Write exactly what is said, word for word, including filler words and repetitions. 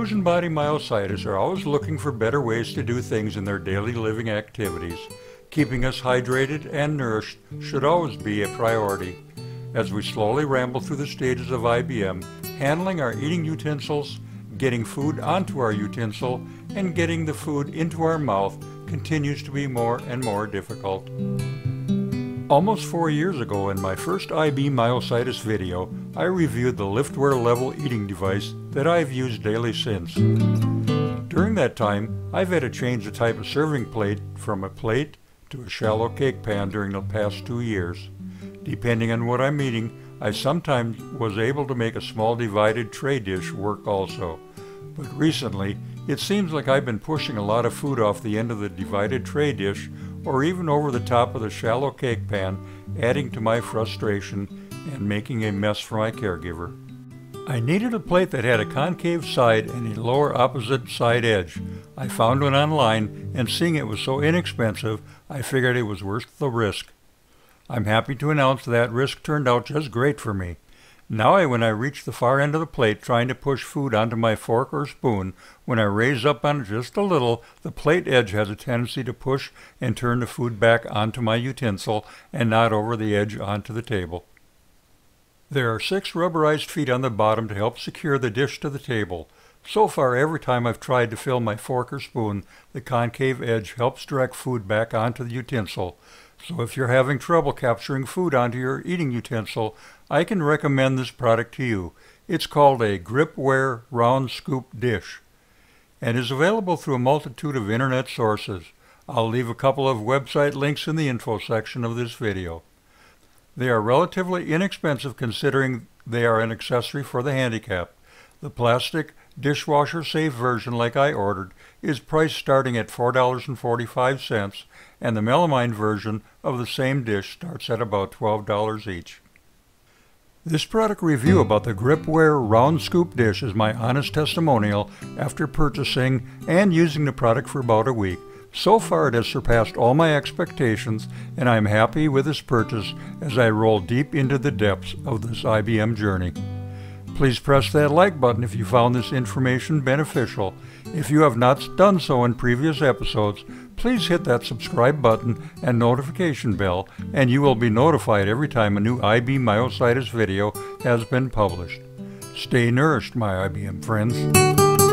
Inclusion Body Myositis are always looking for better ways to do things in their daily living activities. Keeping us hydrated and nourished should always be a priority. As we slowly ramble through the stages of I B M, handling our eating utensils, getting food onto our utensil, and getting the food into our mouth continues to be more and more difficult. Almost four years ago, in my first I B myositis video, I reviewed the Liftware level eating device that I've used daily since. During that time, I've had to change the type of serving plate from a plate to a shallow cake pan during the past two years. Depending on what I'm eating, I sometimes was able to make a small divided tray dish work also. But recently, it seems like I've been pushing a lot of food off the end of the divided tray dish or even over the top of the shallow cake pan, adding to my frustration and making a mess for my caregiver. I needed a plate that had a concave side and a lower opposite side edge. I found one online, and seeing it was so inexpensive, I figured it was worth the risk. I'm happy to announce that risk turned out just great for me. Now I, when I reach the far end of the plate trying to push food onto my fork or spoon, when I raise up on it just a little, the plate edge has a tendency to push and turn the food back onto my utensil and not over the edge onto the table. There are six rubberized feet on the bottom to help secure the dish to the table. So far, every time I've tried to fill my fork or spoon, the concave edge helps direct food back onto the utensil. So if you're having trouble capturing food onto your eating utensil, I can recommend this product to you. It's called a Gripware Round Scoop Dish and is available through a multitude of internet sources. I'll leave a couple of website links in the info section of this video. They are relatively inexpensive considering they are an accessory for the handicapped. The plastic, dishwasher-safe version like I ordered is priced starting at four dollars and forty-five cents, and the melamine version of the same dish starts at about twelve dollars each. This product review about the Gripware Round Scoop Dish is my honest testimonial after purchasing and using the product for about a week. So far, it has surpassed all my expectations, and I am happy with this purchase as I roll deep into the depths of this I B M journey. Please press that like button if you found this information beneficial. If you have not done so in previous episodes, please hit that subscribe button and notification bell, and you will be notified every time a new I B myositis video has been published. Stay nourished, my I B M friends.